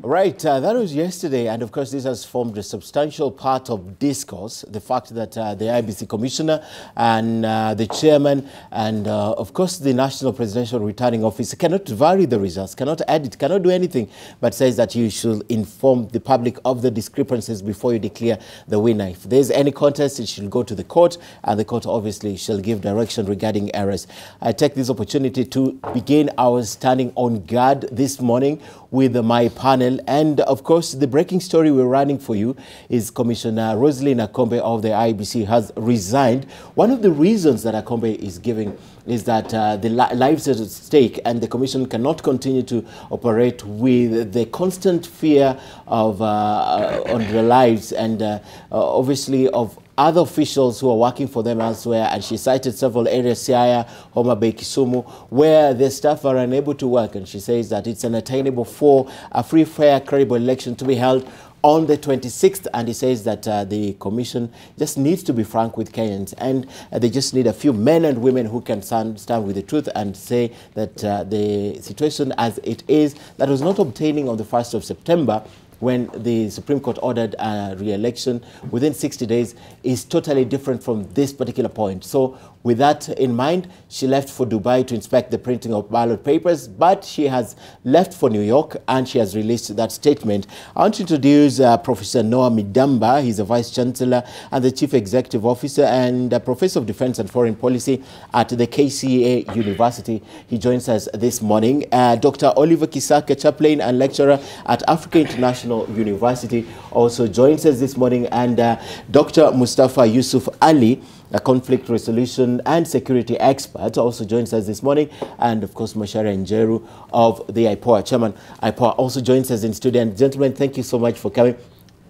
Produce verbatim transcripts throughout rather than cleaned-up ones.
Right, uh, that was yesterday, and of course this has formed a substantial part of discourse, the fact that uh, the I E B C Commissioner and uh, the Chairman and uh, of course the National Presidential Returning Officer cannot vary the results, cannot edit, cannot do anything, but says that you should inform the public of the discrepancies before you declare the winner. If there's any contest, it should go to the court, and the court obviously shall give direction regarding errors. I take this opportunity to begin our standing on guard this morning with my panel, and of course the breaking story we're running for you is Commissioner Roselyn Akombe of the I E B C has resigned. One of the reasons that Akombe is giving is that uh, the li lives are at stake, and the Commission cannot continue to operate with the constant fear of uh, on their lives and uh, uh, obviously of other officials who are working for them elsewhere. And she cited several areas, Siaya, Homa Bay, Kisumu, where their staff are unable to work. And she says that it's unattainable for a free, fair, credible election to be held on the twenty-sixth, and he says that uh, the Commission just needs to be frank with Kenyans, and uh, they just need a few men and women who can stand, stand with the truth and say that uh, the situation as it is, that was not obtaining on the first of September, when the Supreme Court ordered a re-election within sixty days, is totally different from this particular point. So with that in mind, she left for Dubai to inspect the printing of ballot papers, but she has left for New York and she has released that statement. I want to introduce uh, Professor Noah Midamba. He's a Vice Chancellor and the Chief Executive Officer and a Professor of Defense and Foreign Policy at the K C A University. He joins us this morning. Uh, Doctor Oliver Kisaka, Chaplain and Lecturer at Africa International University, also joins us this morning, and uh, Doctor Mustafa Yusuf Ali, a conflict resolution and security expert, also joins us this morning, and of course Macharia Njeru of the I P O A, Chairman I P O A, also joins us in studio. And gentlemen, thank you so much for coming.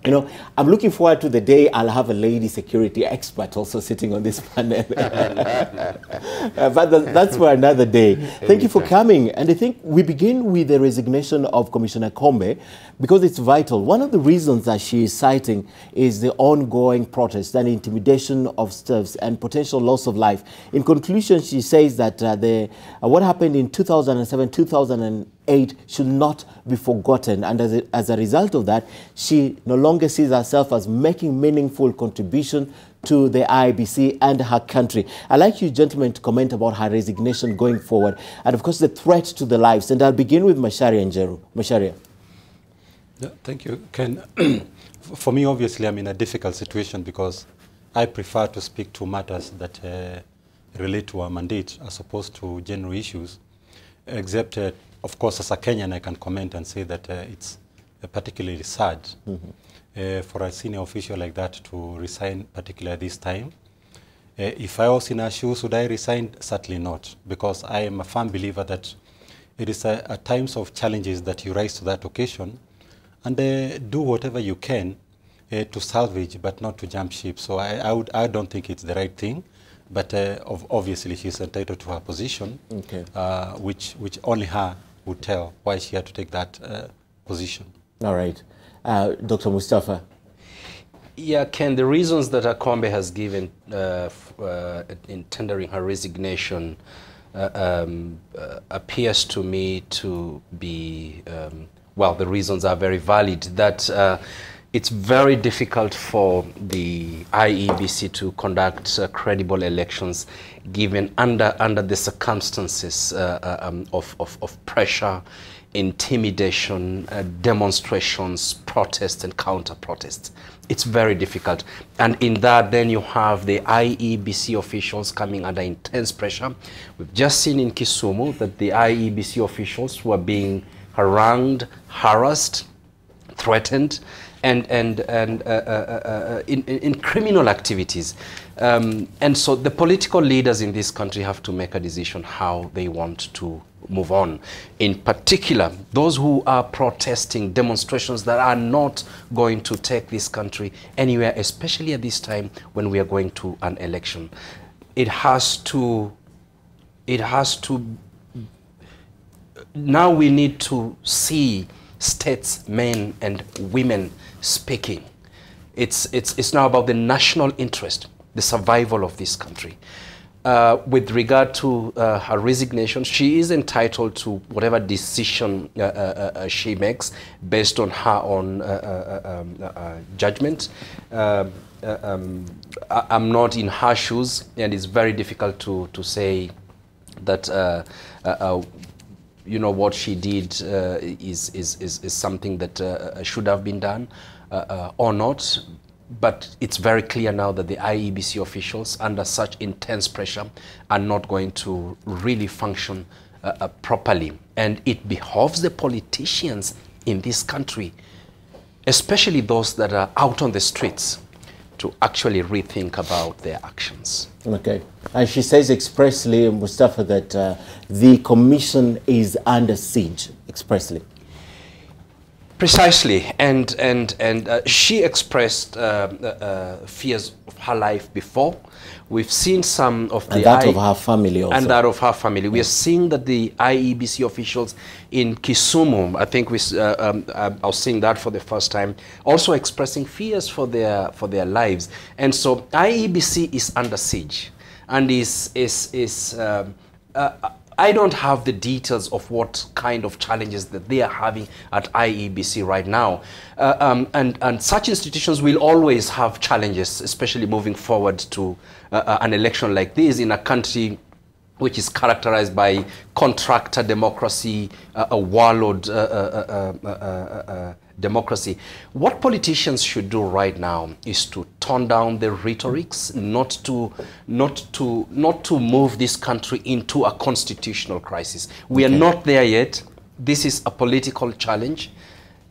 You know, I'm looking forward to the day I'll have a lady security expert also sitting on this panel. uh, but the, that's for another day. Thank you for coming. And I think we begin with the resignation of Commissioner Akombe, because it's vital. One of the reasons that she is citing is the ongoing protests and intimidation of staffs and potential loss of life. In conclusion, she says that uh, the, uh, what happened in two thousand seven, two thousand eight should not be forgotten. And as a, as a result of that, she no longer sees herself as making meaningful contribution to the I E B C and her country. I'd like you gentlemen to comment about her resignation going forward, and of course the threat to the lives. And I'll begin with Macharia Njeru. Macharia. Yeah, thank you, Ken. For me, obviously, I'm in a difficult situation because I prefer to speak to matters that uh, relate to our mandate as opposed to general issues, except, uh, of course, as a Kenyan, I can comment and say that uh, it's uh, particularly sad mm-hmm. uh, for a senior official like that to resign, particularly this time. Uh, if I was in her shoes, would I resign? Certainly not, because I am a firm believer that it is uh, at times of challenges that you rise to that occasion, and uh, do whatever you can uh, to salvage, but not to jump ship. So I, I, would, I don't think it's the right thing, but uh, of obviously she's entitled to her position, okay. uh, which, which only her would tell why she had to take that uh, position. All right. Uh, Doctor Mustafa. Yeah, Ken, the reasons that Akombe has given uh, uh, in tendering her resignation uh, um, uh, appears to me to be... Um, well, the reasons are very valid, that uh, it's very difficult for the I E B C to conduct uh, credible elections given under, under the circumstances uh, um, of, of, of pressure, intimidation, uh, demonstrations, protests, and counter-protests. It's very difficult. And in that, then you have the I E B C officials coming under intense pressure. We've just seen in Kisumu that the I E B C officials were being harangued, harassed, threatened, and and and uh, uh, uh, in, in criminal activities, um, and so the political leaders in this country have to make a decision how they want to move on. In particular, those who are protesting demonstrations that are not going to take this country anywhere, especially at this time when we are going to an election. It has to. It has to. Now we need to see statesmen and women speaking. It's, it's, it's now about the national interest, the survival of this country. Uh, with regard to uh, her resignation, she is entitled to whatever decision uh, uh, uh, she makes based on her own uh, uh, um, uh, judgment. Uh, uh, um, I, I'm not in her shoes, and it's very difficult to, to say that uh, uh, uh, you know what she did uh, is, is, is, is something that uh, should have been done uh, uh, or not. But it's very clear now that the I E B C officials, under such intense pressure, are not going to really function uh, uh, properly. And it behoves the politicians in this country, especially those that are out on the streets, to actually rethink about their actions. Okay. And she says expressly, Mustafa, that uh, the commission is under siege, expressly. Precisely, and and and uh, she expressed uh, uh, fears of her life before. We've seen some of the and that I of her family also. and that of her family. Yeah. We are seeing that the I E B C officials in Kisumu, I think we, uh, um, I was seeing that for the first time, also expressing fears for their for their lives. And so I E B C is under siege, and is is is. Um, uh, I don't have the details of what kind of challenges that they are having at I E B C right now. Uh, um, and, and such institutions will always have challenges, especially moving forward to uh, an election like this in a country which is characterized by contractor democracy, uh, a warlord uh, uh, uh, uh, uh, uh, democracy. What politicians should do right now is to tone down the rhetorics, not to, not to, not to move this country into a constitutional crisis. We okay. are not there yet. This is a political challenge.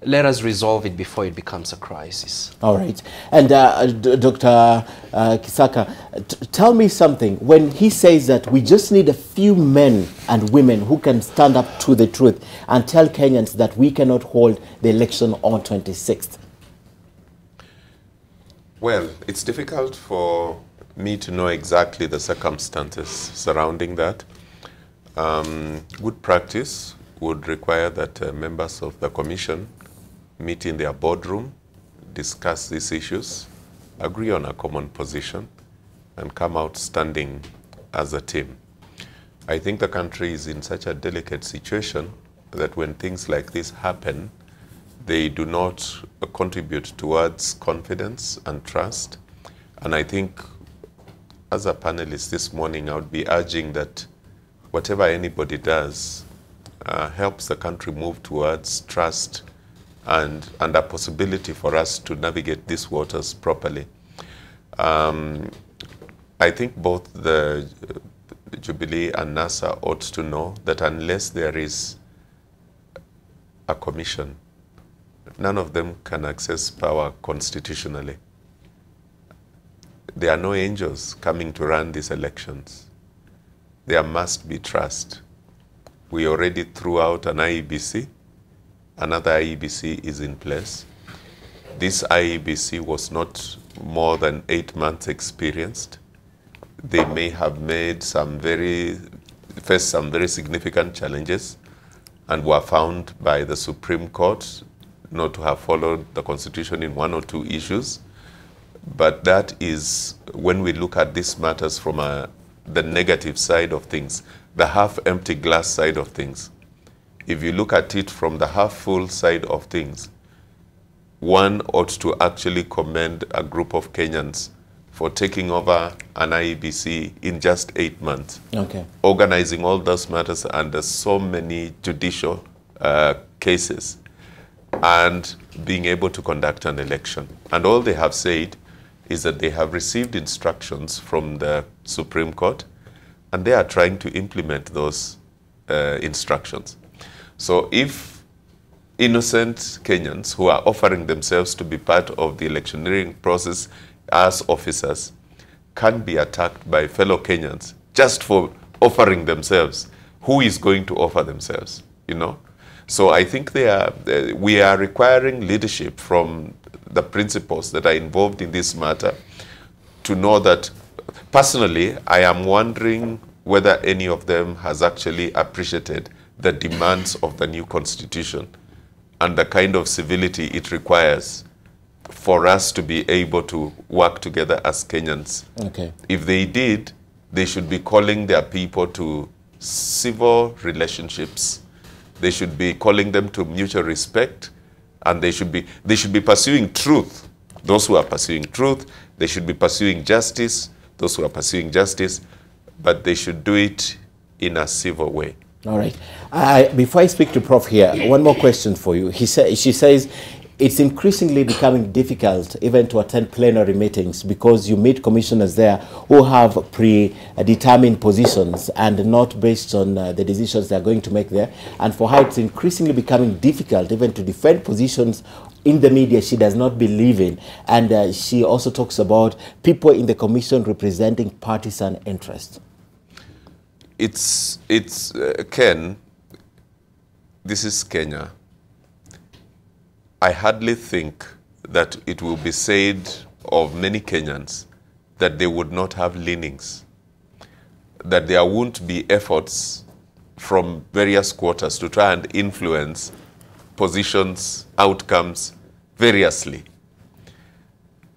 Let us resolve it before it becomes a crisis. All right. And uh, Doctor Uh, Kisaka, t tell me something. When he says that we just need a few men and women who can stand up to the truth and tell Kenyans that we cannot hold the election on twenty-sixth. Well, it's difficult for me to know exactly the circumstances surrounding that. Um, good practice would require that uh, members of the commission meet in their boardroom, discuss these issues, agree on a common position, and come out standing as a team. I think the country is in such a delicate situation that when things like this happen, they do not contribute towards confidence and trust. And I think as a panelist this morning, I would be urging that whatever anybody does uh, helps the country move towards trust And, and a possibility for us to navigate these waters properly. Um, I think both the Jubilee and NASA ought to know that unless there is a commission, none of them can access power constitutionally. There are no angels coming to run these elections. There must be trust. We already threw out an I E B C. Another I E B C is in place. This I E B C was not more than eight months experienced. They may have made some very, faced some very significant challenges and were found by the Supreme Court not to have followed the Constitution in one or two issues. But that is, when we look at these matters from a, the negative side of things, the half-empty glass side of things, if you look at it from the half-full side of things, one ought to actually commend a group of Kenyans for taking over an I E B C in just eight months, okay. organizing all those matters under so many judicial uh, cases, and being able to conduct an election. And all they have said is that they have received instructions from the Supreme Court, and they are trying to implement those uh, instructions. So if innocent Kenyans who are offering themselves to be part of the electioneering process as officers can be attacked by fellow Kenyans just for offering themselves, who is going to offer themselves, you know? So I think they are, uh, we are requiring leadership from the principals that are involved in this matter to know that, personally, I am wondering whether any of them has actually appreciated the demands of the new constitution and the kind of civility it requires for us to be able to work together as Kenyans. Okay. If they did, They should be calling their people to civil relationships. They should be calling them to mutual respect, and they should be, they should be pursuing truth. Those who are pursuing truth, they should be pursuing justice. Those who are pursuing justice, but they should do it in a civil way. All right. Uh, before I speak to Prof here, one more question for you. He sa she says it's increasingly becoming difficult even to attend plenary meetings because you meet commissioners there who have predetermined positions and not based on uh, the decisions they're going to make there. And for her, it's increasingly becoming difficult even to defend positions in the media she does not believe in. And uh, she also talks about people in the commission representing partisan interests. It's, it's uh, Ken, this is Kenya. I hardly think that it will be said of many Kenyans that they would not have leanings, that there won't be efforts from various quarters to try and influence positions, outcomes, variously.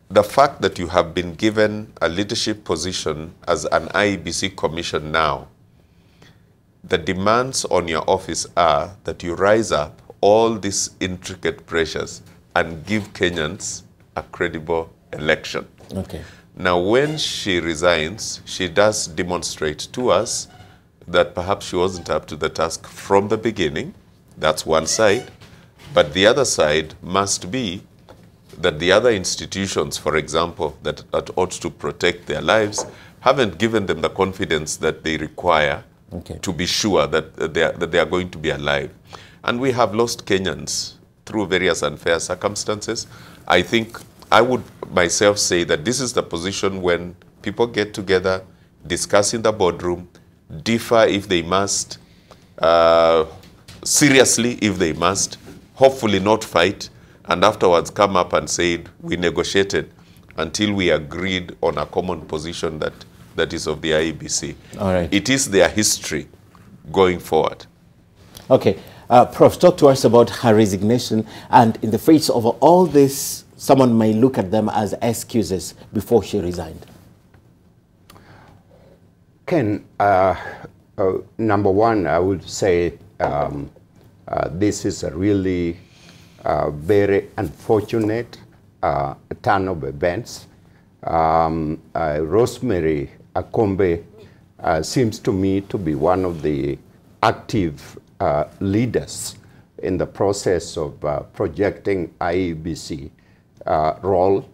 The fact that you have been given a leadership position as an I E B C commission now, the demands on your office are that you rise up all these intricate pressures and give Kenyans a credible election. Okay. Now, when she resigns, she does demonstrate to us that perhaps she wasn't up to the task from the beginning. That's one side. But the other side must be that the other institutions, for example, that, that ought to protect their lives, haven't given them the confidence that they require okay. to be sure that, uh, they are, that they are going to be alive. And we have lost Kenyans through various unfair circumstances. I think I would myself say that this is the position when people get together, discuss in the boardroom, differ if they must, uh, seriously if they must, hopefully not fight, and afterwards come up and say, we negotiated until we agreed on a common position that, that is of the I E B C. All right. It is their history going forward. Okay. Uh, Prof, talk to us about her resignation, and in the face of all this, someone may look at them as excuses before she resigned. Ken, uh, uh, number one, I would say um, uh, this is a really uh, very unfortunate uh, turn of events. Um, uh, Rosemary Akombe uh, seems to me to be one of the active Uh, leaders in the process of uh, projecting I E B C uh, role,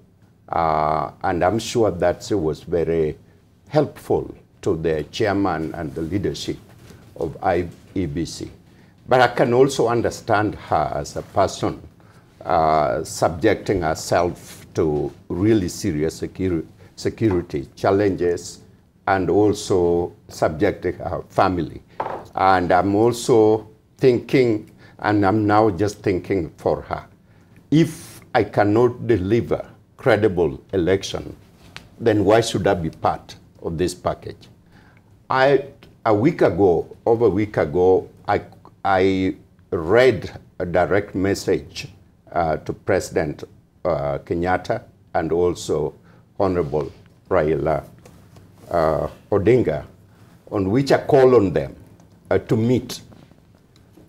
uh, and I'm sure that it was very helpful to the chairman and the leadership of I E B C. But I can also understand her as a person uh, subjecting herself to really serious secu security challenges, and also subjecting her family. And I'm also thinking, and I'm now just thinking for her, if I cannot deliver credible election, then why should I be part of this package? I, a week ago, over a week ago, I, I read a direct message uh, to President uh, Kenyatta and also Honorable Raila uh, Odinga, on which I call on them Uh, to meet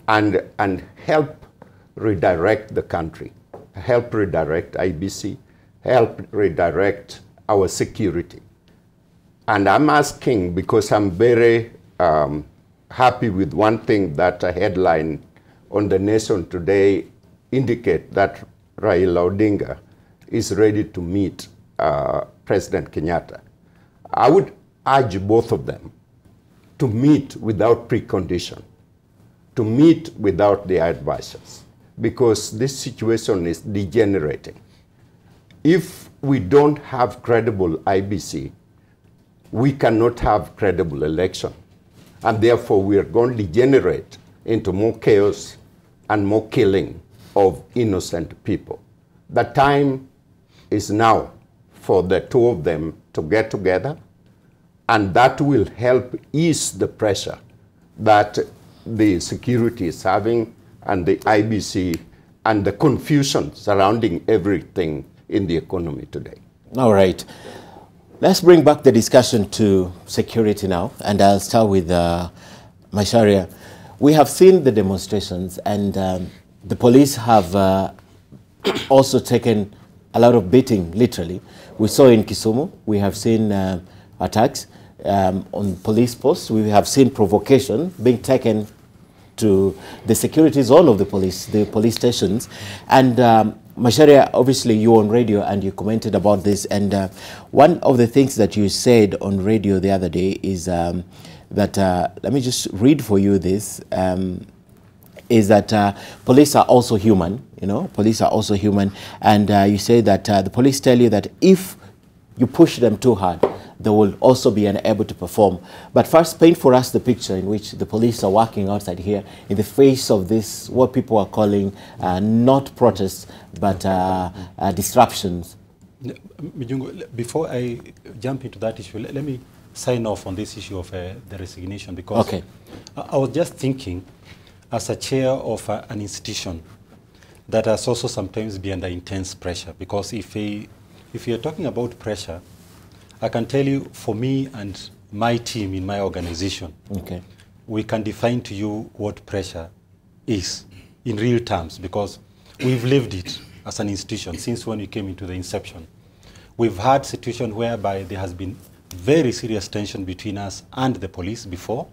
and, and help redirect the country, help redirect I B C, help redirect our security. And I'm asking because I'm very um, happy with one thing that a headline on The Nation today indicate that Raila Odinga is ready to meet uh, President Kenyatta. I would urge both of them to meet without precondition, to meet without their advisors, because this situation is degenerating. If we don't have credible I B C, we cannot have credible election, and therefore we are going to degenerate into more chaos and more killing of innocent people. The time is now for the two of them to get together, and that will help ease the pressure that the security is having and the I B C and the confusion surrounding everything in the economy today. All right. Let's bring back the discussion to security now, and I'll start with uh, Macharia. We have seen the demonstrations, and um, the police have uh, also taken a lot of beating, literally. We saw in Kisumu, we have seen uh, attacks um, on police posts. We have seen provocation being taken to the security zone of the police, the police stations. And um, Macharia, obviously you were on radio and you commented about this. And uh, one of the things that you said on radio the other day is um, that, uh, let me just read for you this, um, is that uh, police are also human, you know, police are also human. And uh, you say that uh, the police tell you that if you push them too hard, they will also be unable to perform. But first, paint for us the picture in which the police are working outside here in the face of this, what people are calling uh, not protests, but uh, uh, disruptions. Before I jump into that issue, let me sign off on this issue of uh, the resignation, because okay. I, I was just thinking, as a chair of uh, an institution that has also sometimes been under intense pressure, because if, a, if you're talking about pressure, I can tell you, for me and my team in my organization, okay. we can define to you what pressure is in real terms, because we've lived it as an institution since when we came into the inception. We've had situations whereby there has been very serious tension between us and the police before.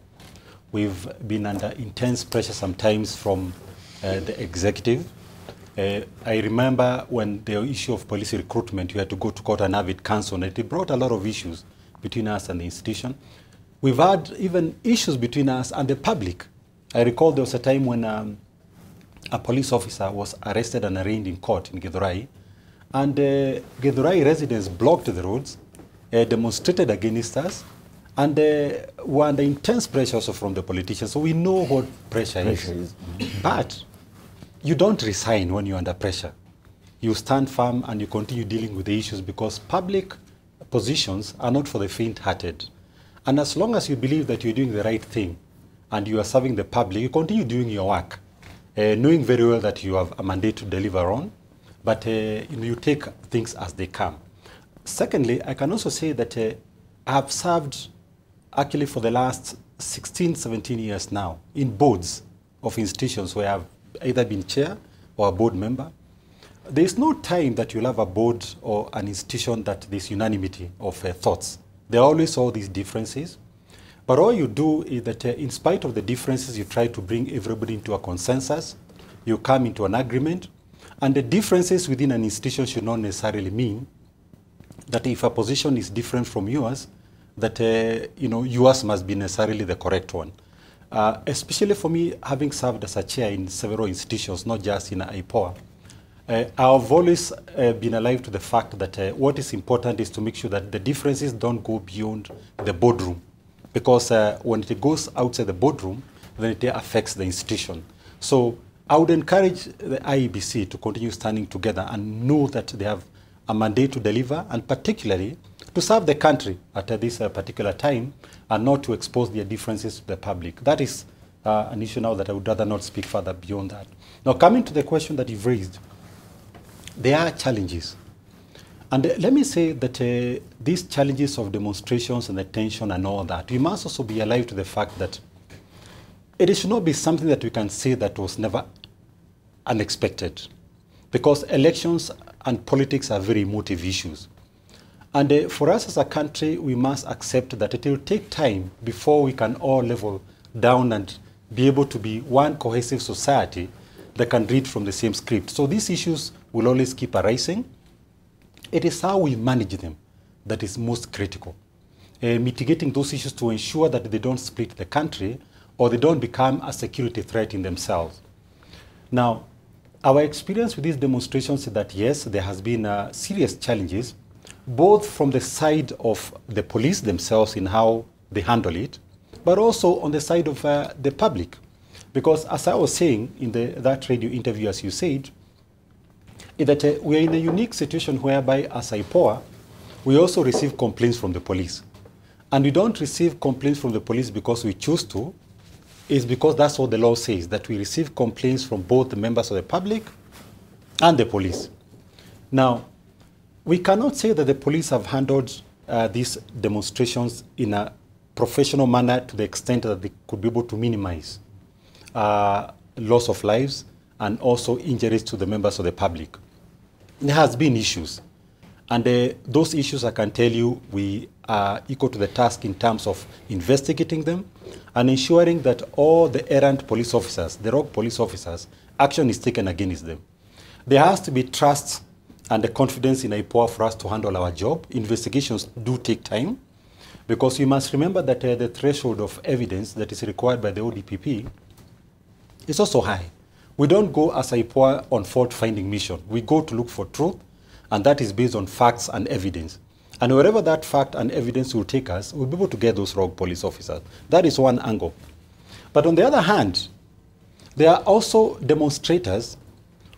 We've been under intense pressure sometimes from uh, the executive. Uh, I remember when the issue of police recruitment, we had to go to court and have it cancelled. It brought a lot of issues between us and the institution. We've had even issues between us and the public. I recall there was a time when um, a police officer was arrested and arraigned in court in Gedurai, and uh, Gedurai residents blocked the roads, uh, demonstrated against us, and uh, were under intense pressure also from the politicians. So we know what pressure, pressure is. is. But you don't resign when you're under pressure. You stand firm and you continue dealing with the issues, because public positions are not for the faint-hearted. And as long as you believe that you're doing the right thing and you are serving the public, you continue doing your work, uh, knowing very well that you have a mandate to deliver on, but uh, you take things as they come. Secondly, I can also say that uh, I have served actually for the last sixteen, seventeen years now in boards of institutions where I've either been chair or a board member. There is no time that you'll have a board or an institution that there's unanimity of uh, thoughts. There are always all these differences. But all you do is that uh, in spite of the differences, you try to bring everybody into a consensus. You come into an agreement. And the differences within an institution should not necessarily mean that if a position is different from yours, that uh, you know, yours must be necessarily the correct one. Uh, especially for me, having served as a chair in several institutions, not just in I P O A, uh, I've always uh, been alive to the fact that uh, what is important is to make sure that the differences don't go beyond the boardroom. Because uh, when it goes outside the boardroom, then it affects the institution. So I would encourage the I E B C to continue standing together and know that they have a mandate to deliver, and particularly to serve the country at uh, this uh, particular time, and not to expose their differences to the public. That is uh, an issue now that I would rather not speak further beyond that. Now, coming to the question that you've raised, there are challenges. And uh, let me say that uh, these challenges of demonstrations and the tension and all that, we must also be alive to the fact that it should not be something that we can say that was never unexpected, because elections and politics are very emotive issues. And uh, for us as a country, we must accept that it will take time before we can all level down and be able to be one cohesive society that can read from the same script. So these issues will always keep arising. It is how we manage them that is most critical. Uh, mitigating those issues to ensure that they don't split the country or they don't become a security threat in themselves. Now, our experience with these demonstrations is that, yes, there has been uh, serious challenges, both from the side of the police themselves in how they handle it, but also on the side of uh, the public. Because as I was saying in the, that radio interview, as you said, is that uh, we are in a unique situation whereby as I P O A, we also receive complaints from the police. And we don't receive complaints from the police because we choose to. It's because that's what the law says, that we receive complaints from both the members of the public and the police. Now, we cannot say that the police have handled uh, these demonstrations in a professional manner to the extent that they could be able to minimize uh, loss of lives and also injuries to the members of the public. There has been issues, and uh, those issues, I can tell you, we are equal to the task in terms of investigating them and ensuring that all the errant police officers, the rogue police officers, action is taken against them. There has to be trust and the confidence in I P O A for us to handle our job. Investigations do take time, because you must remember that uh, the threshold of evidence that is required by the O D P P is also high. We don't go as I P O A on fault-finding mission. We go to look for truth, and that is based on facts and evidence. And wherever that fact and evidence will take us, we'll be able to get those rogue police officers. That is one angle. But on the other hand, there are also demonstrators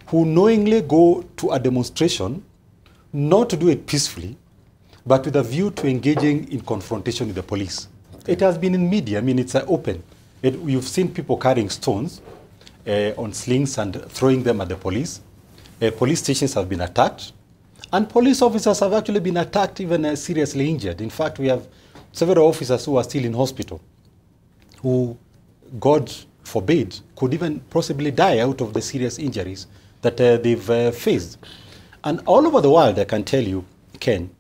who knowingly go to a demonstration, not to do it peacefully, but with a view to engaging in confrontation with the police. Okay. It has been in media. I mean, it's uh, open. It, you've seen people carrying stones uh, on slings and throwing them at the police. Uh, police stations have been attacked. And police officers have actually been attacked, even uh, seriously injured. In fact, we have several officers who are still in hospital, who, God forbid, could even possibly die out of the serious injuries that uh, they've uh, faced. And all over the world, I can tell you, Ken,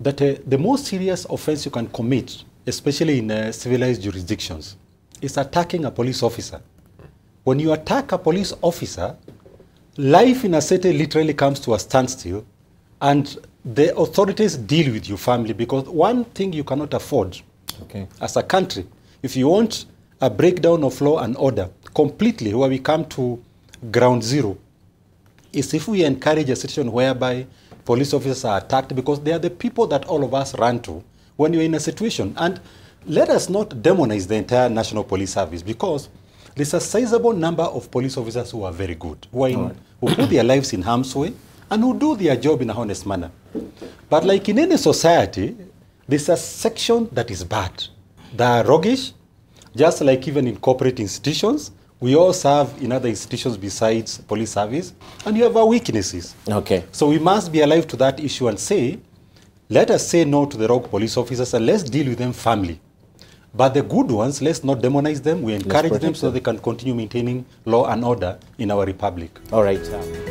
that uh, the most serious offense you can commit, especially in uh, civilized jurisdictions, is attacking a police officer. When you attack a police officer, life in a city literally comes to a standstill, and the authorities deal with your family, because one thing you cannot afford okay. as a country, if you want a breakdown of law and order completely, where we come to ground zero, is if we encourage a situation whereby police officers are attacked, because they are the people that all of us run to when you're in a situation. And let us not demonize the entire National Police Service, because there's a sizable number of police officers who are very good, who, are in, right. who put their lives in harm's way and who do their job in a honest manner. But like in any society, there's a section that is bad. They are roguish, just like even in corporate institutions. We all serve in other institutions besides police service, and you have our weaknesses. Okay. So we must be alive to that issue and say, let us say no to the rogue police officers and let's deal with them firmly. But the good ones, let's not demonize them. We encourage them so them. they can continue maintaining law and order in our republic. All right.